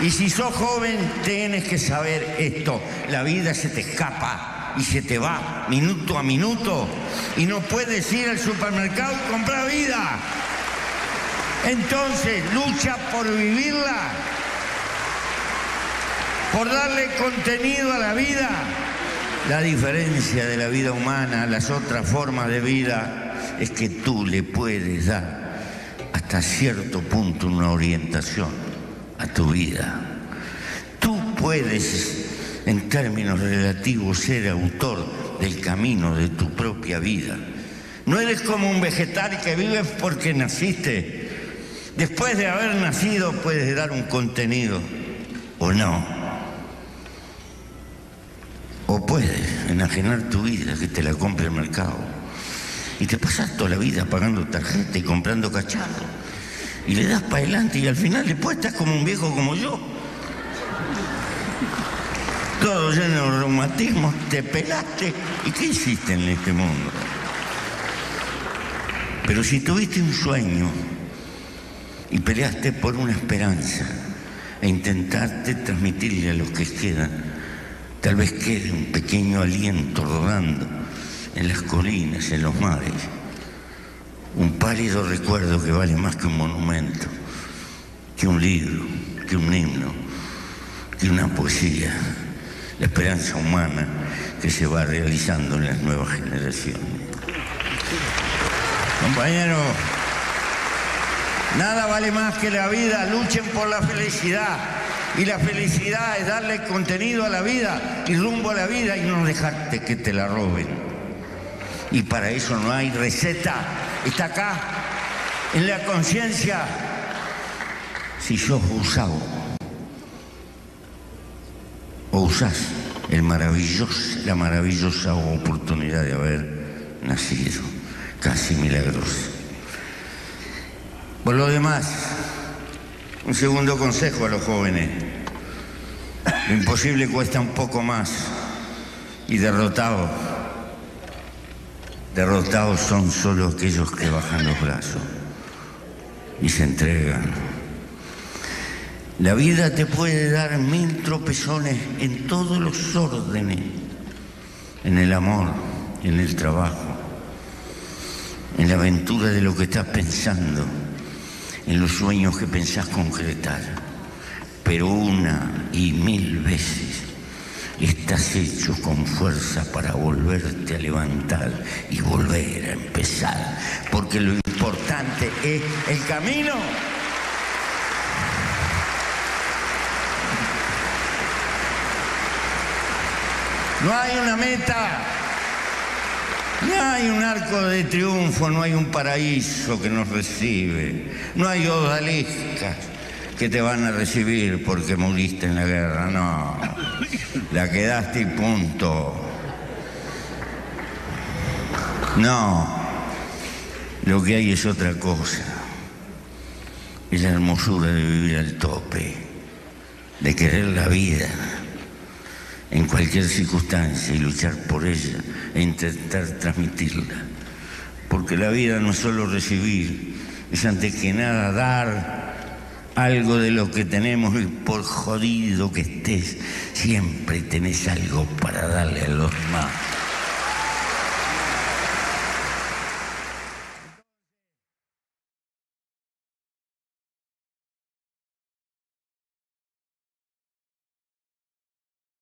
Y si sos joven, tienes que saber esto. La vida se te escapa y se te va minuto a minuto. Y no puedes ir al supermercado y comprar vida. Entonces, lucha por vivirla, por darle contenido a la vida. La diferencia de la vida humana a las otras formas de vida es que tú le puedes dar hasta cierto punto una orientación a tu vida. Tú puedes, en términos relativos, ser autor del camino de tu propia vida. No eres como un vegetal que vives porque naciste. Después de haber nacido puedes dar un contenido, o no. O puedes enajenar tu vida, que te la compre el mercado. Y te pasas toda la vida pagando tarjeta y comprando cacharro. Y le das para adelante y al final después estás como un viejo como yo. Todo lleno de reumatismos, te pelaste. ¿Y qué hiciste en este mundo? Pero si tuviste un sueño y peleaste por una esperanza e intentaste transmitirle a los que quedan, tal vez quede un pequeño aliento rodando en las colinas, en los mares, un pálido recuerdo que vale más que un monumento, que un libro, que un himno, que una poesía, la esperanza humana que se va realizando en las nuevas generaciones. Compañeros, nada vale más que la vida. Luchen por la felicidad. Y la felicidad es darle contenido a la vida y rumbo a la vida y no dejarte que te la roben. Y para eso no hay receta. Está acá, en la conciencia. Si sos usado o usás la maravillosa oportunidad de haber nacido, casi milagrosa. Por lo demás, un segundo consejo a los jóvenes. Lo imposible cuesta un poco más y derrotados son solo aquellos que bajan los brazos y se entregan. La vida te puede dar 1000 tropezones en todos los órdenes, en el amor, en el trabajo, en la aventura de lo que estás pensando, en los sueños que pensás concretar, pero una y 1000 veces estás hecho con fuerza para volverte a levantar y volver a empezar, porque lo importante es el camino. No hay una meta, no hay un arco de triunfo, no hay un paraíso que nos recibe, no hay odaliscas que te van a recibir porque muriste en la guerra, no. La quedaste y punto. No, lo que hay es otra cosa. Es la hermosura de vivir al tope, de querer la vida en cualquier circunstancia y luchar por ella e intentar transmitirla. Porque la vida no es solo recibir, es antes que nada dar algo de lo que tenemos, y por jodido que estés, siempre tenés algo para darle a los demás.